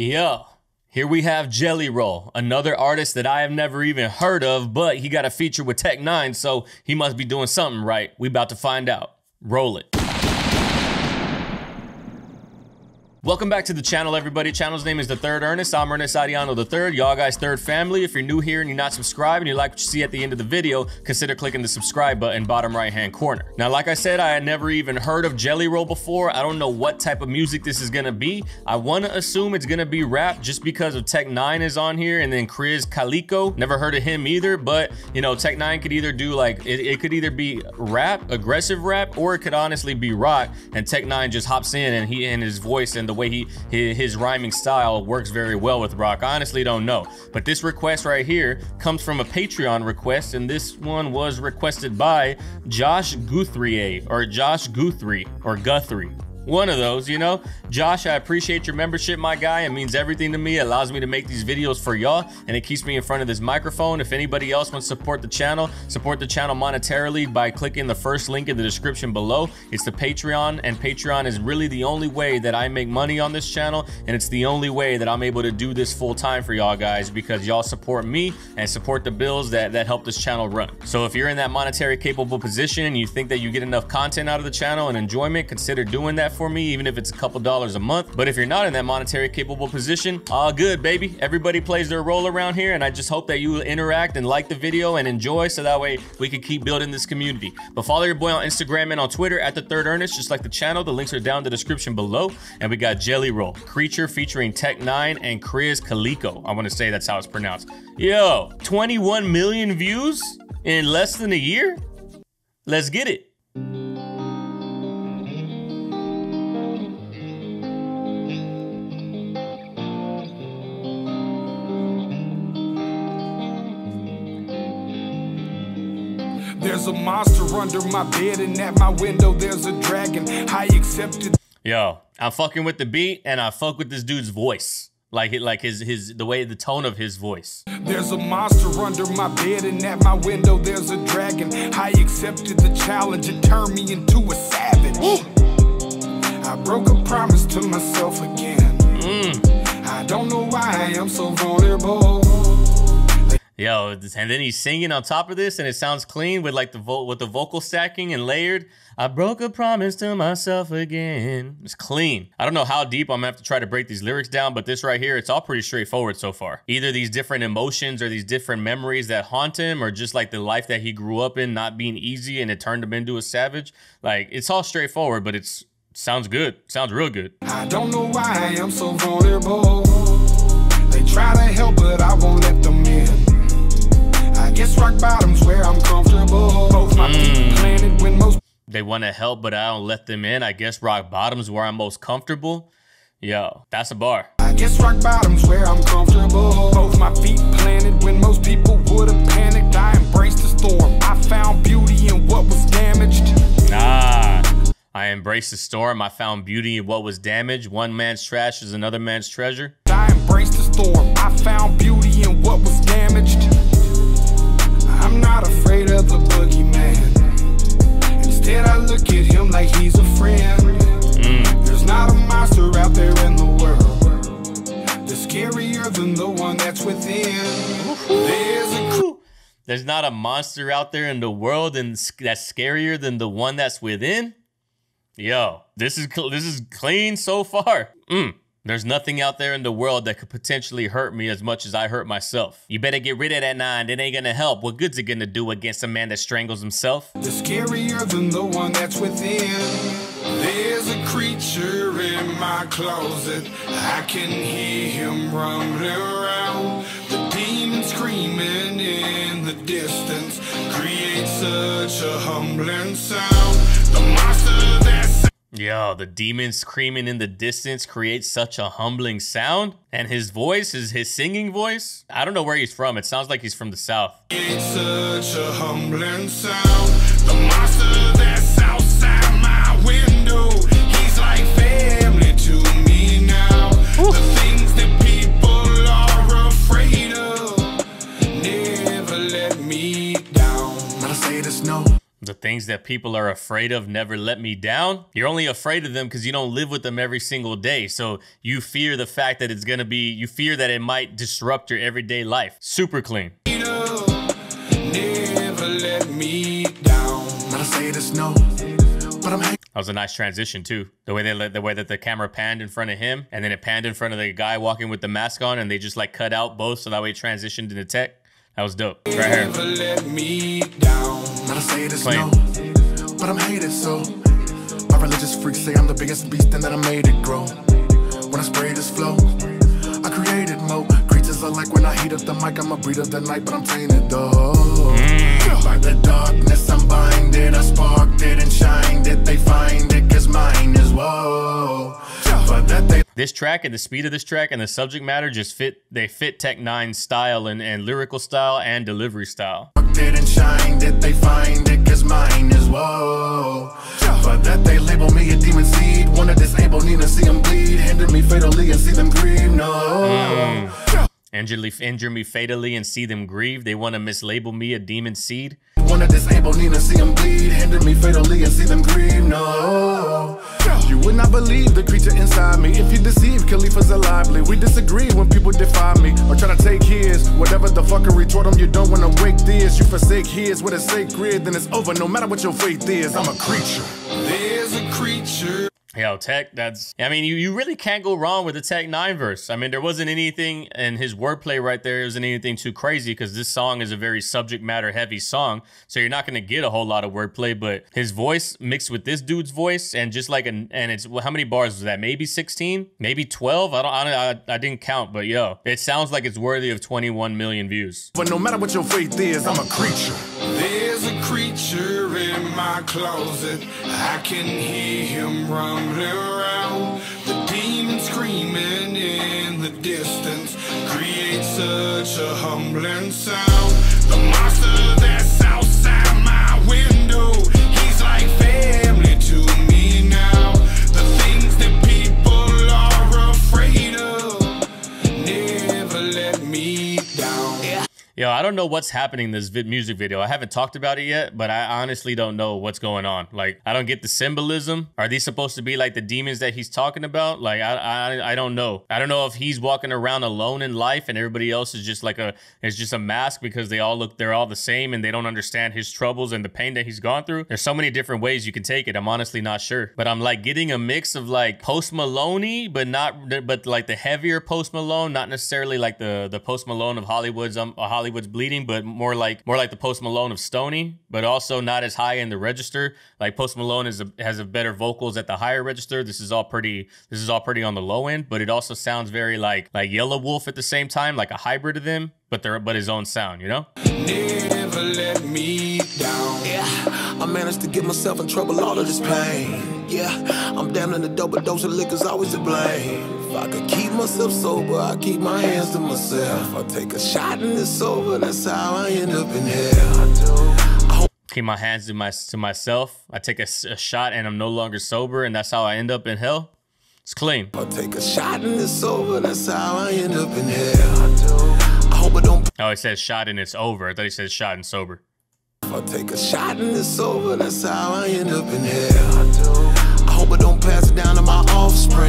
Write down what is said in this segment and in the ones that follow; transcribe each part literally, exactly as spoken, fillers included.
Yo, here we have Jelly Roll, another artist that I have never even heard of, but he got a feature with Tech N nine ne, so he must be doing something right. We about to find out. Roll it. Welcome back to the channel, everybody. Channel's name is The Third Ernest. I'm Ernest Adiano the Third, y'all guys' third family. If you're new here and you're not subscribed and you like what you see at the end of the video, consider clicking the subscribe button bottom right hand corner. Now, like I said, I had never even heard of Jelly Roll before. I don't know what type of music this is gonna be. I wanna assume it's gonna be rap just because of Tech N nine ne is on here, and then Krizz Kaliko. Never heard of him either, but you know, Tech N nine ne could either do like, it, it could either be rap, aggressive rap, or it could honestly be rock, and Tech N nine ne just hops in and he and his voice and the way he his rhyming style works very well with rock. I honestly don't know, but this request right here comes from a Patreon request, and this one was requested by Josh Guthrie or Josh Guthrie or Guthrie. One of those, you know. Josh, I appreciate your membership, my guy. It means everything to me. It allows me to make these videos for y'all, and it keeps me in front of this microphone. If anybody else wants to support the channel, support the channel monetarily by clicking the first link in the description below. It's the Patreon, and Patreon is really the only way that I make money on this channel, and it's the only way that I'm able to do this full time for y'all guys, because y'all support me and support the bills that, that help this channel run. So if you're in that monetary capable position and you think that you get enough content out of the channel and enjoyment, consider doing that for me, even if it's a couple dollars a month. But if you're not in that monetary capable position, all good, baby. Everybody plays their role around here, and I just hope that you interact and like the video and enjoy, so that way we can keep building this community. But follow your boy on Instagram and on Twitter at The Third Ernest, just like the channel. The links are down in the description below. And we got Jelly Roll, Creature featuring Tech N nine ne and Krizz Kaliko. I want to say that's how it's pronounced. Yo, twenty-one million views in less than a year. Let's get it. There's a monster under my bed, and at my window there's a dragon. I accepted. Yo, I'm fucking with the beat, and I fuck with this dude's voice. Like it, like his his the way, the tone of his voice. There's a monster under my bed, and at my window there's a dragon. I accepted the challenge, it turned me into a savage. Ooh. I broke a promise to myself again. Mm. I don't know why I am so vulnerable. Yo, and then he's singing on top of this, and it sounds clean with like the vo with the vocal stacking and layered. I broke a promise to myself again. It's clean. I don't know how deep I'm gonna have to try to break these lyrics down, but this right here, it's all pretty straightforward so far. Either these different emotions or these different memories that haunt him, or just like the life that he grew up in not being easy and it turned him into a savage. Like, it's all straightforward, but it's sounds good. Sounds real good. I don't know why I'm so vulnerable. They try to help, but I won't let them in. Guess rock bottom's where I'm comfortable. Both my feet planted when most they want to help, but I don't let them in. I guess rock bottom's where I'm most comfortable. Yo, that's a bar. I guess rock bottom's where I'm comfortable. Both my feet planted when most people would have panicked. I embraced the storm. I found beauty in what was damaged. Nah. I embraced the storm. I found beauty in what was damaged. One man's trash is another man's treasure. I embraced the storm. I found beauty in what was damaged. I'm not afraid of the boogeyman. Instead, I look at him like he's a friend. Mm. There's not a monster out there in the world that's scarier than the one that's within. There's, a There's not a monster out there in the world and that's scarier than the one that's within. Yo, this is this is clean so far. Mm. There's nothing out there in the world that could potentially hurt me as much as I hurt myself. You better get rid of that nine, it ain't gonna help. What good's it gonna do against a man that strangles himself? The scarier than the one that's within. There's a creature in my closet. I can hear him rumbling around. The demon screaming in the distance creates such a humbling sound. The monster that's Yo, the demon screaming in the distance creates such a humbling sound. And his voice, his, his singing voice, I don't know where he's from. It sounds like he's from the South. It's such a humbling sound. The monster that's outside my window, he's like family to me now. Ooh. The things that people are afraid of never let me down. Not to say this, no. The things that people are afraid of never let me down. You're only afraid of them because you don't live with them every single day. So you fear the fact that it's gonna be, you fear that it might disrupt your everyday life. Super clean. You know, never let me down. Not to say this, no, but I'm that was a nice transition too. The way they let, the way that the camera panned in front of him and then it panned in front of the guy walking with the mask on, and they just like cut out both so that way it transitioned into Tech. That was dope. Right here. Never let me down. Not to say this, no, but I'm hated, so my religious freaks say I'm the biggest beast and that I made it grow. When I spray this flow, I created mo. Creatures are like when I heat up the mic, I'm a breed of the night, but I'm tainted though. Mm. By the darkness, I'm binded. I sparked it and shined it. They find it, cause mine is woe. But that they This track and the speed of this track and the subject matter just fit, they fit Tech N9ne's style and, and lyrical style and delivery style. Didn't shine, did they find it? Cause mine is woe. But that they label me a demon seed, wanna disable me to see them bleed, hinder me fatally and see them grieve, no. Mm. Injure me fatally and see them grieve. They wanna mislabel me a demon seed. Wanna disable me to see them bleed, hinder me fatally and see them grieve, no. You would not believe the creature inside me. If you deceive, Khalifa's a lively. We disagree when people defy me or try to take his. Whatever the fuckery toward them, you don't wanna wake this. You forsake his with a sacred, then it's over no matter what your faith is. I'm a creature. There's a creature. Yo, Tech, that's, I mean, you, you really can't go wrong with the Tech N9ne verse. I mean, there wasn't anything in his wordplay right there. There wasn't anything too crazy because this song is a very subject matter heavy song. So you're not going to get a whole lot of wordplay, but his voice mixed with this dude's voice and just like, an, and it's, how many bars was that? Maybe sixteen, maybe twelve. I don't, I, I, I didn't count, but yo, it sounds like it's worthy of twenty-one million views. But no matter what your faith is, I'm a creature. There's a creature in my closet. I can hear him run around, the demon screaming in the distance creates such a humbling sound. The monster that's outside my window, he's like family to me now. The things that people are afraid of never let me down. Yeah. Yo, I don't know what's happening in this music video. I haven't talked about it yet, but I honestly don't know what's going on. Like, I don't get the symbolism. Are these supposed to be like the demons that he's talking about? Like, I I, I don't know. I don't know if he's walking around alone in life and everybody else is just like a, it's just a mask because they all look, they're all the same and they don't understand his troubles and the pain that he's gone through. There's so many different ways you can take it. I'm honestly not sure, but I'm like getting a mix of like Post Malone, but not, but like the heavier Post Malone, not necessarily like the, the Post Malone of Hollywood's, um, Hollywood. Hollywood's bleeding, but more like more like the Post Malone of Stoney, but also not as high in the register. Like Post Malone is a, has a better vocals at the higher register. This is all pretty. This is all pretty on the low end, but it also sounds very like like Yellow Wolf at the same time, like a hybrid of them, but they're but his own sound, you know. Never let me down. Yeah, I managed to get myself in trouble all of this pain. Yeah, I'm damn in the double dose of liquor's always to blame. If I could keep myself sober, I keep my hands to myself. I take a shot and it's over, that's how I end up in hell. I keep my hands to, my, to myself. I take a, a shot and I'm no longer sober, and that's how I end up in hell. It's clean. I take a shot and it's over, that's how I end up in hell. I hope I don't. Oh, it says shot and it's over. I thought he said shot and sober. I take a shot and it's over, that's how I end up in hell. But don't pass it down to my offspring.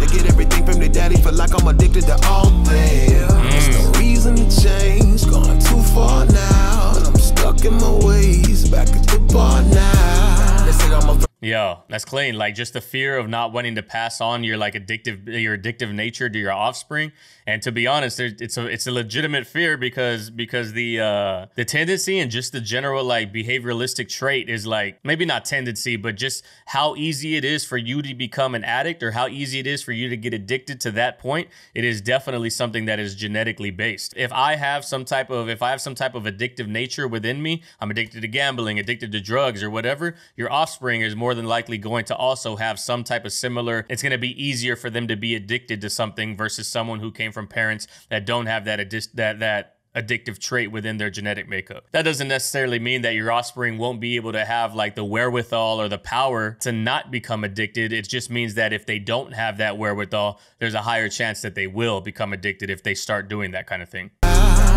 They get everything from their daddy, feel like I'm addicted to all things. There's no reason to change, going too far now. And I'm stuck in my ways, back at the bar now. They said I'm a Yo, that's clean. Like just the fear of not wanting to pass on your like addictive, your addictive nature to your offspring. And to be honest, there, it's a it's a legitimate fear because because the uh, the tendency and just the general like behavioralistic trait is like maybe not tendency, but just how easy it is for you to become an addict or how easy it is for you to get addicted to that point. It is definitely something that is genetically based. If I have some type of if I have some type of addictive nature within me, I'm addicted to gambling, addicted to drugs or whatever. Your offspring is more More than likely going to also have some type of similar. It's going to be easier for them to be addicted to something versus someone who came from parents that don't have that addic that that addictive trait within their genetic makeup. That doesn't necessarily mean that your offspring won't be able to have like the wherewithal or the power to not become addicted. It just means that if they don't have that wherewithal, there's a higher chance that they will become addicted if they start doing that kind of thing.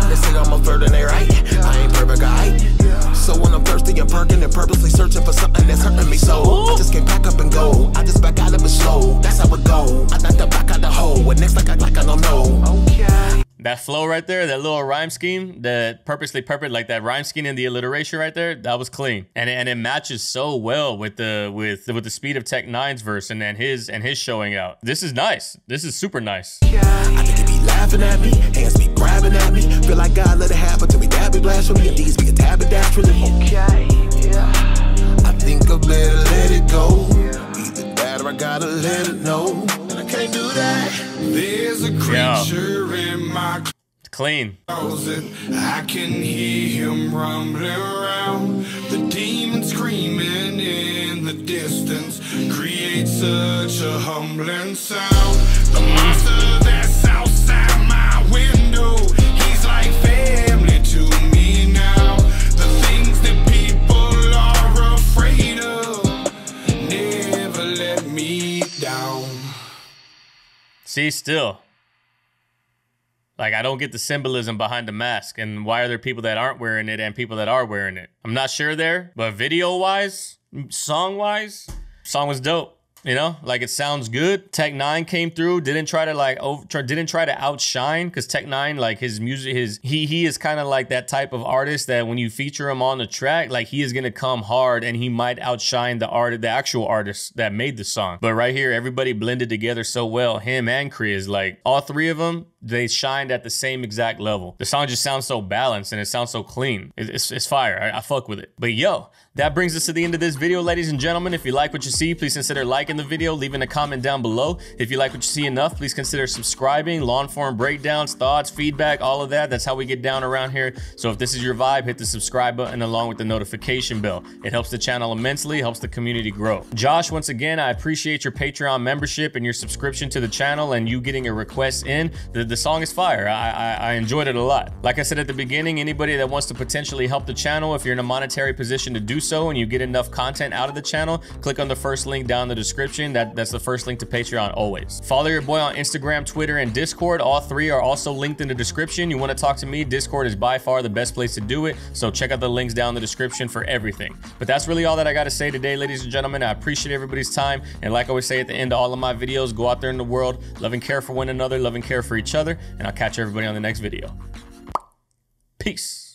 They said I'm a third and they right. I ain't perfect, I ain't. So when I'm thirsty and perking and purposely searching for something that's hurting me, so I just can't back up and go. I just back out of it slow. That's how it go. I knocked the back out the hole, and next like I like I don't know. Okay. That flow right there, that little rhyme scheme, that purposely perfect, like that rhyme scheme and the alliteration right there, that was clean, and and it matches so well with the with with the speed of Tech Nine's verse and and his and his showing out. This is nice. This is super nice. Yeah, I think he be laughing at me, hands be grabbing at me, feel like God let it happen to me, that be blasphemy, and these be a tabernacling. Okay, yeah. I think I better let it go. Either that or I gotta let it know. Can't do that. There's a creature yeah. in my clean. I can hear him rumbling around. The demon screaming in the distance creates such a humbling sound. The monster that's outside my window, he's like family to me now. The things that people are afraid of never let me down. See, still, like, I don't get the symbolism behind the mask, and why are there people that aren't wearing it and people that are wearing it? I'm not sure there, but video-wise, song-wise, song was dope. You know, like, it sounds good. Tech Nine came through, didn't try to like over, try, didn't try to outshine, because Tech Nine, like, his music, his he he is kind of like that type of artist that when you feature him on the track, like, he is gonna come hard and he might outshine the art, the actual artist that made the song. But right here, everybody blended together so well, him and Krizz, like, all three of them, they shined at the same exact level. The song just sounds so balanced and it sounds so clean. It's, it's, it's fire. I, I fuck with it. But yo, that brings us to the end of this video, ladies and gentlemen. If you like what you see, please consider liking the video, leaving a comment down below. If you like what you see enough, please consider subscribing. Long form breakdowns, thoughts, feedback, all of that. That's how we get down around here. So if this is your vibe, hit the subscribe button along with the notification bell. It helps the channel immensely, helps the community grow. Josh, once again, I appreciate your Patreon membership and your subscription to the channel and you getting a request in. The, the The song is fire. I, I I enjoyed it a lot. Like I said at the beginning, anybody that wants to potentially help the channel, if you're in a monetary position to do so and you get enough content out of the channel, click on the first link down in the description. That that's the first link to Patreon always. Follow your boy on Instagram, Twitter, and Discord. All three are also linked in the description. You want to talk to me, Discord is by far the best place to do it. So check out the links down in the description for everything. But that's really all that I got to say today, ladies and gentlemen. I appreciate everybody's time. And like I always say at the end of all of my videos, go out there in the world, love and care for one another, love and care for each other. And I'll catch everybody on the next video. Peace.